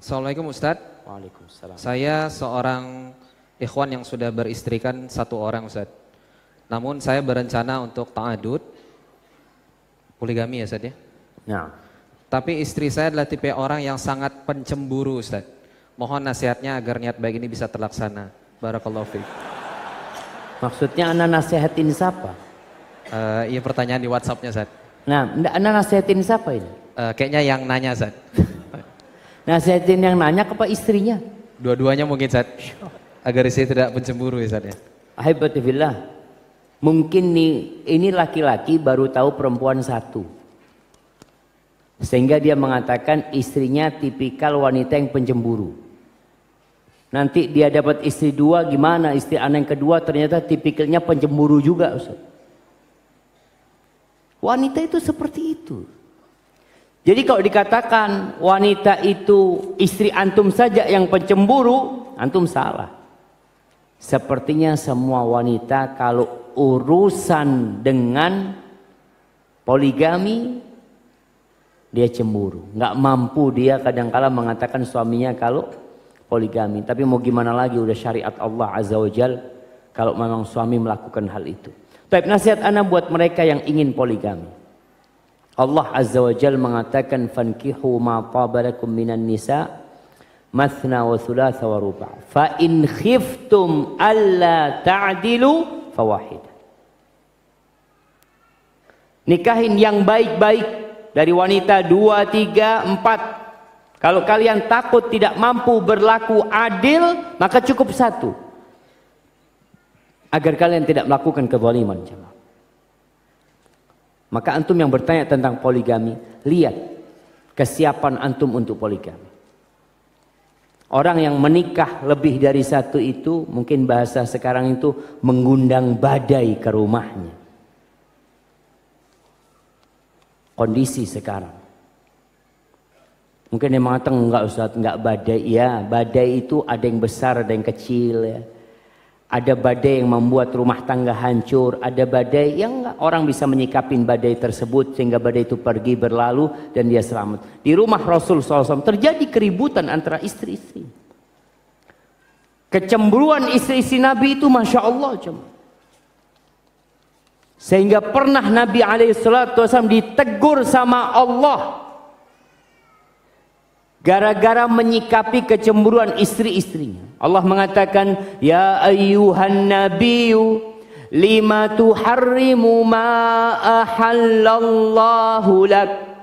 Assalamualaikum Ustadz. Waalaikumsalam. Saya seorang ikhwan yang sudah beristrikan satu orang Ustadz. Namun saya berencana untuk ta'adud, poligami ya Ustadz ya? Ya. Tapi istri saya adalah tipe orang yang sangat pencemburu Ustadz. Mohon nasihatnya agar niat baik ini bisa terlaksana. Barakallahu fi. Maksudnya Anda nasihatin siapa? Iya pertanyaan di WhatsApp-nya Ustadz. Nah, Anda nasihatin siapa ini? Kayaknya yang nanya Ustadz. Nasihatin yang nanya apa istrinya? Dua-duanya mungkin Ustadz. Agar istri tidak pencemburu Ustadz ya. A'ibatifillah. Mungkin nih ini laki-laki baru tahu perempuan satu. Sehingga dia mengatakan istrinya tipikal wanita yang pencemburu. Nanti dia dapat istri dua, gimana istri anak yang kedua ternyata tipikalnya pencemburu juga Ustadz. Wanita itu seperti itu. Jadi kalau dikatakan wanita itu istri antum saja yang pencemburu, antum salah. Sepertinya semua wanita kalau urusan dengan poligami dia cemburu. Nggak mampu dia kadangkala mengatakan suaminya kalau poligami. Tapi mau gimana lagi, udah syariat Allah Azza wa Jalla kalau memang suami melakukan hal itu. Tapi nasihat ana buat mereka yang ingin poligami. Allah Azza wa Jalla mengatakan fankihu ma tabalakum minan nisa mathna wa thulatha wa ruba' fa in khiftum alla ta'dilu fawahid. Nikahin yang baik-baik dari wanita 2, 3, 4. Kalau kalian takut tidak mampu berlaku adil, maka cukup satu. Agar kalian tidak melakukan kezaliman jemaah. Maka antum yang bertanya tentang poligami, lihat kesiapan antum untuk poligami. Orang yang menikah lebih dari satu itu, mungkin bahasa sekarang itu mengundang badai ke rumahnya. Kondisi sekarang. Mungkin yang mengatakan enggak Ustaz, enggak badai. Ya, badai itu ada yang besar, ada yang kecil ya. Ada badai yang membuat rumah tangga hancur, ada badai yang orang bisa menyikapin badai tersebut sehingga badai itu pergi berlalu dan dia selamat. Di rumah Rasul SAW terjadi keributan antara istri-istri. Kecemburuan istri-istri Nabi itu Masya Allah. Sehingga pernah Nabi SAW ditegur sama Allah. Gara-gara menyikapi kecemburuan istri-istrinya. Allah mengatakan, Ya ayyuhan nabi Lima tu harrimu ma'a halallahulat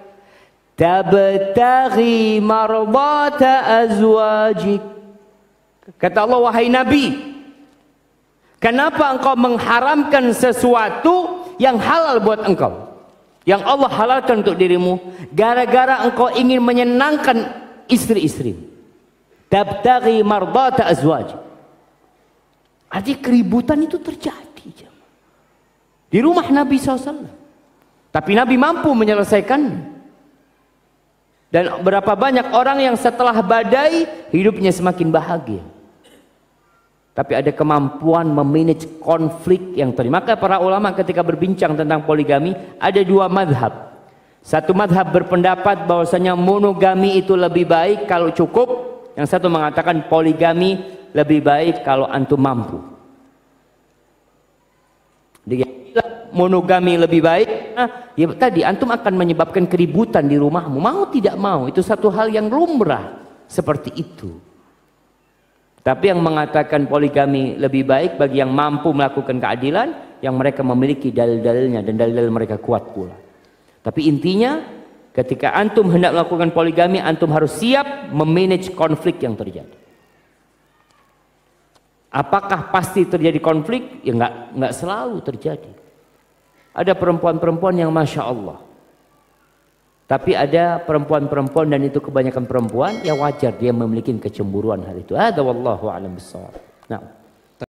Tabetaghi mardata azwajih. Kata Allah, wahai Nabi, kenapa engkau mengharamkan sesuatu yang halal buat engkau, yang Allah halalkan untuk dirimu, gara-gara engkau ingin menyenangkan istri-istri. Tabtagi mardhat azwajih. Artinya keributan itu terjadi di rumah Nabi SAW. Tapi Nabi mampu menyelesaikan. Dan berapa banyak orang yang setelah badai hidupnya semakin bahagia. Tapi ada kemampuan memanage konflik yang terjadi. Maka para ulama ketika berbincang tentang poligami ada dua madhab. Satu madhab berpendapat bahwasanya monogami itu lebih baik kalau cukup. Yang satu mengatakan poligami lebih baik kalau antum mampu. Dia bilang monogami lebih baik. Nah, ya tadi antum akan menyebabkan keributan di rumahmu. Mau tidak mau itu satu hal yang lumrah seperti itu. Tapi yang mengatakan poligami lebih baik bagi yang mampu melakukan keadilan, yang mereka memiliki dalil-dalilnya dan dalil-dalil mereka kuat pula. Tapi intinya ketika antum hendak melakukan poligami, antum harus siap memanage konflik yang terjadi. Apakah pasti terjadi konflik? Ya enggak selalu terjadi. Ada perempuan-perempuan yang Masya Allah. Tapi ada perempuan-perempuan dan itu kebanyakan perempuan, ya wajar dia memiliki kecemburuan hal itu. Wallahu a'lam bishshawab. Nah.